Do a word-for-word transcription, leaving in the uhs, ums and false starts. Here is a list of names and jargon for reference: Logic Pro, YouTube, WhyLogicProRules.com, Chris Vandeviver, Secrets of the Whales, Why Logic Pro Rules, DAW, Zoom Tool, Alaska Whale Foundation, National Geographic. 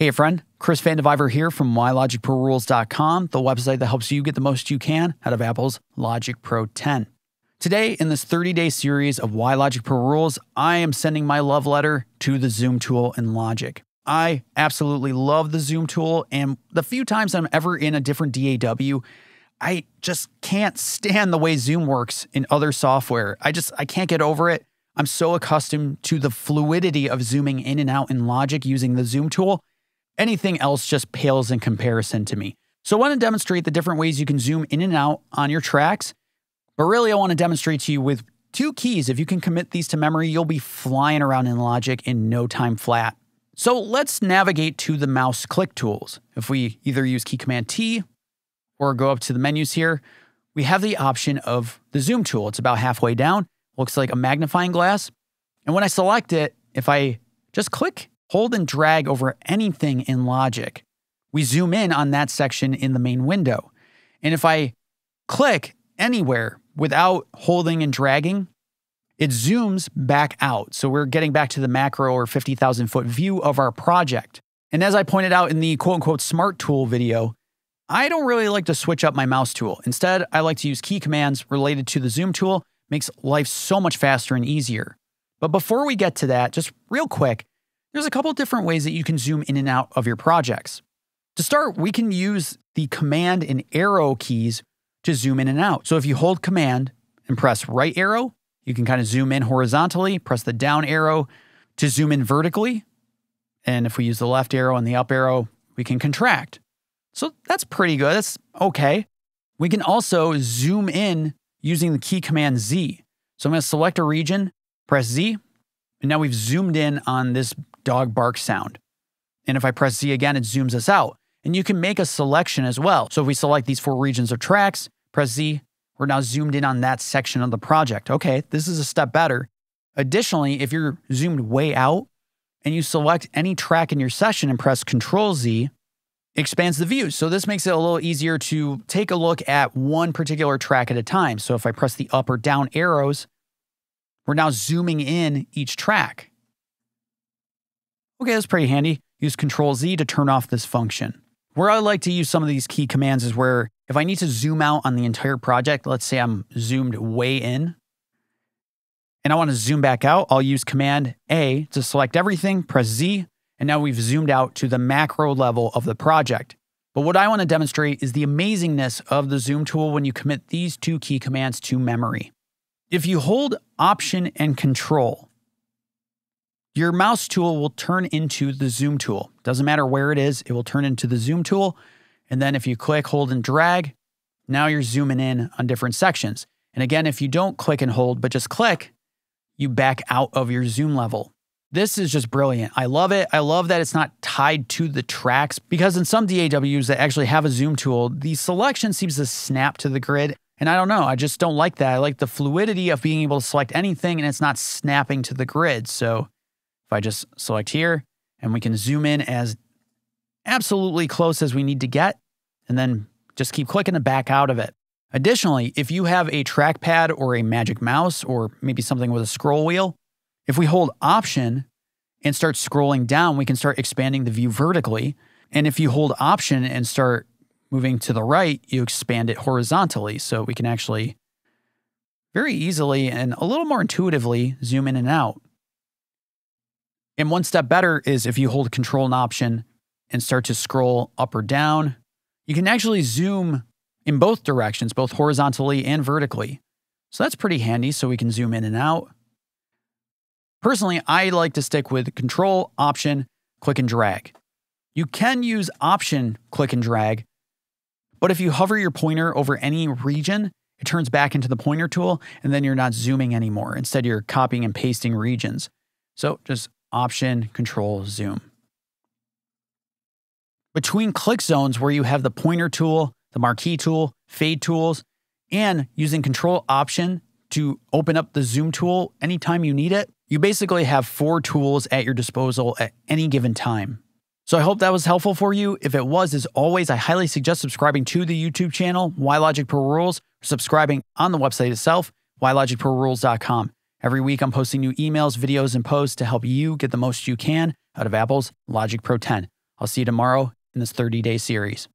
Hey friend, Chris Vandeviver here from Why Logic Pro Rules dot com, the website that helps you get the most you can out of Apple's Logic Pro ten. Today, in this thirty-day series of Why Logic Pro Rules, I am sending my love letter to the Zoom tool in Logic. I absolutely love the Zoom tool, and the few times I'm ever in a different D A W, I just can't stand the way Zoom works in other software. I just, I can't get over it. I'm so accustomed to the fluidity of zooming in and out in Logic using the Zoom tool. Anything else just pales in comparison to me. So I want to demonstrate the different ways you can zoom in and out on your tracks. But really, I want to demonstrate to you with two keys. If you can commit these to memory, you'll be flying around in Logic in no time flat. So let's navigate to the mouse click tools. If we either use key command T or go up to the menus here, we have the option of the zoom tool. It's about halfway down. Looks like a magnifying glass. And when I select it, if I just click, hold and drag over anything in Logic, we zoom in on that section in the main window. And if I click anywhere without holding and dragging, it zooms back out. So we're getting back to the macro or fifty thousand foot view of our project. And as I pointed out in the quote unquote smart tool video, I don't really like to switch up my mouse tool. Instead, I like to use key commands related to the zoom tool. It makes life so much faster and easier. But before we get to that, just real quick, there's a couple different ways that you can zoom in and out of your projects. To start, we can use the command and arrow keys to zoom in and out. So if you hold command and press right arrow, you can kind of zoom in horizontally, press the down arrow to zoom in vertically. And if we use the left arrow and the up arrow, we can contract. So that's pretty good, that's okay. We can also zoom in using the key command Z. So I'm gonna select a region, press Z, and now we've zoomed in on this dog bark sound. And if I press Z again, it zooms us out. And you can make a selection as well. So if we select these four regions of tracks, press Z, we're now zoomed in on that section of the project. Okay, this is a step better. Additionally, if you're zoomed way out and you select any track in your session and press Control Z, it expands the view. So this makes it a little easier to take a look at one particular track at a time. So if I press the up or down arrows, we're now zooming in each track. Okay, that's pretty handy. Use Control Z to turn off this function. Where I like to use some of these key commands is where if I need to zoom out on the entire project, let's say I'm zoomed way in and I want to zoom back out, I'll use Command A to select everything, press Z, and now we've zoomed out to the macro level of the project. But what I want to demonstrate is the amazingness of the zoom tool when you commit these two key commands to memory. If you hold Option and Control, your mouse tool will turn into the zoom tool. Doesn't matter where it is, it will turn into the zoom tool. And then if you click, hold, and drag, now you're zooming in on different sections. And again, if you don't click and hold, but just click, you back out of your zoom level. This is just brilliant. I love it. I love that it's not tied to the tracks, because in some D A Ws that actually have a zoom tool, the selection seems to snap to the grid. And I don't know, I just don't like that. I like the fluidity of being able to select anything and it's not snapping to the grid. So if I just select here and we can zoom in as absolutely close as we need to get, and then just keep clicking to back out of it. Additionally, if you have a trackpad or a magic mouse or maybe something with a scroll wheel, if we hold Option and start scrolling down, we can start expanding the view vertically. And if you hold Option and start moving to the right, you expand it horizontally. So we can actually very easily and a little more intuitively zoom in and out. And one step better is if you hold Control and Option and start to scroll up or down, you can actually zoom in both directions, both horizontally and vertically. So that's pretty handy, so we can zoom in and out. Personally, I like to stick with Control, Option, click and drag. You can use Option, click and drag, but if you hover your pointer over any region, it turns back into the pointer tool, and then you're not zooming anymore. Instead, you're copying and pasting regions. So just Option, Control, Zoom. Between click zones where you have the pointer tool, the marquee tool, fade tools, and using Control Option to open up the zoom tool anytime you need it, you basically have four tools at your disposal at any given time. So I hope that was helpful for you. If it was, as always, I highly suggest subscribing to the YouTube channel, WhyLogic Pro Rules, or subscribing on the website itself, Why Logic Pro Rules dot com. Every week, I'm posting new emails, videos, and posts to help you get the most you can out of Apple's Logic Pro ten. I'll see you tomorrow in this thirty-day series.